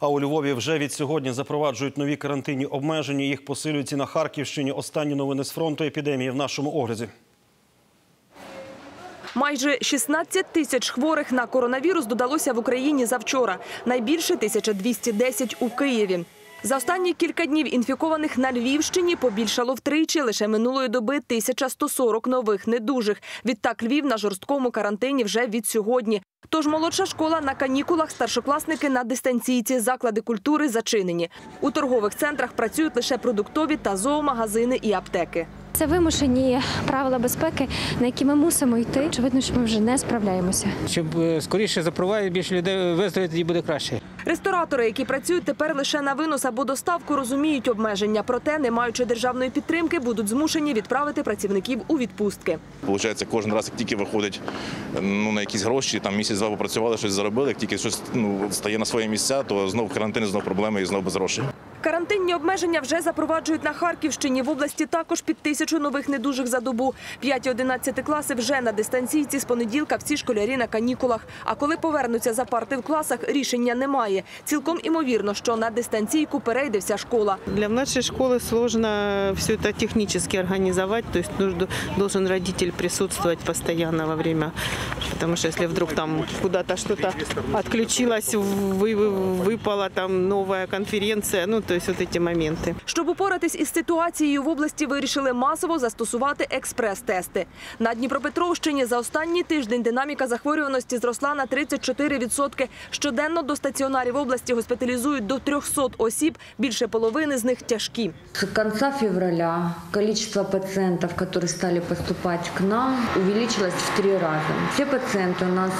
А у Львові вже від сьогодні запроваджують нові карантинні обмеження. Їх посилюють і на Харківщині. Останні новини з фронту епідемії в нашому огляді. Майже 16 тисяч хворих на коронавірус додалося в Україні завчора. Найбільше – 1210 у Києві. За останні кілька днів інфікованих на Львівщині побільшало втричі. Лише минулої доби 1140 нових недужих. Відтак Львів на жорсткому карантині вже від сьогодні. Тож молодша школа на канікулах, старшокласники на дистанційці, заклади культури зачинені. У торгових центрах працюють лише продуктові та зоомагазини і аптеки. Це вимушені правила безпеки, на які ми мусимо йти. Очевидно, що ми вже не справляємося. Щоб скоріше запровадити, більше людей виздоровіє, тоді буде краще. Ресторатори, які працюють тепер лише на винос або доставку, розуміють обмеження. Проте, не маючи державної підтримки, будуть змушені відправити працівників у відпустки. Получається, кожен раз, як тільки виходить на якісь гроші, там місяць-два попрацювали, щось заробили, як тільки щось стає на свої місця, то знов карантин, знов проблеми і знов без грошей. Карантинні обмеження вже запроваджують на Харківщині. В області також під 1000 нових недужих за добу. 5-11 класи вже на дистанційці. З понеділка всі школярі на канікулах. А коли повернуться за парти в класах, рішення немає. Цілком імовірно, що на дистанційку перейде вся школа. Для нашої школи складно все це технічно організувати. Тобто, повинен батько присутствувати постійно во время. Тому що, якщо вдруг там кудись щось відключилось, випала там нова конференція, Щоб упоратись із ситуацією, в області вирішили масово застосувати експрес-тести. На Дніпропетровщині за останній тиждень динаміка захворюваності зросла на 34%. Щоденно до стаціонарів області госпіталізують до 300 осіб, більше половини з них тяжкі. З кінця февраля кількість пацієнтів, які стали поступати до нас, збільшилась в 3 рази. Всі пацієнти у нас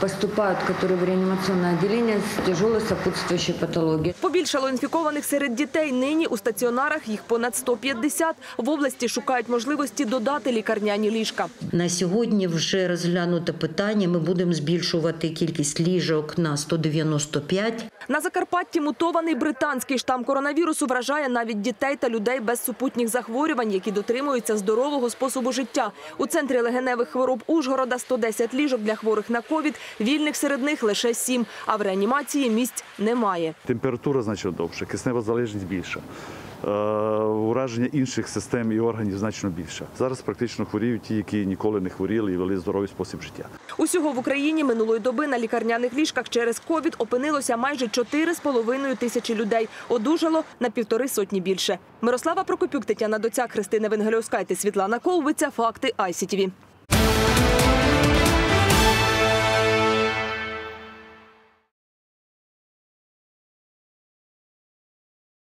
поступають, які в реанімаційне відділення з тяжкою супутствуючою патологією. Побільшало інфікованих серед дітей. Нині у стаціонарах їх понад 150. В області шукають можливості додати лікарняні ліжка. На сьогодні вже розглянуто питання. Ми будемо збільшувати кількість ліжок на 195. На Закарпатті мутований британський штам коронавірусу вражає навіть дітей та людей без супутніх захворювань, які дотримуються здорового способу життя. У центрі легеневих хвороб Ужгорода 110 ліжок для хворих на ковід, вільних серед них лише 7, а в реанімації місць немає. Температура значно довше. Киснева залежність більша, ураження інших систем і органів значно більше. Зараз практично хворіють ті, які ніколи не хворіли і вели здоровий спосіб життя. Усього в Україні минулої доби на лікарняних ліжках через ковід опинилося майже 4,5 тисячі людей. Одужало на 1,5 сотні більше. Мирослава Прокопюк, Тетяна Доця, Христина Венгельовська та Світлана Колбиця. Факти ICTV.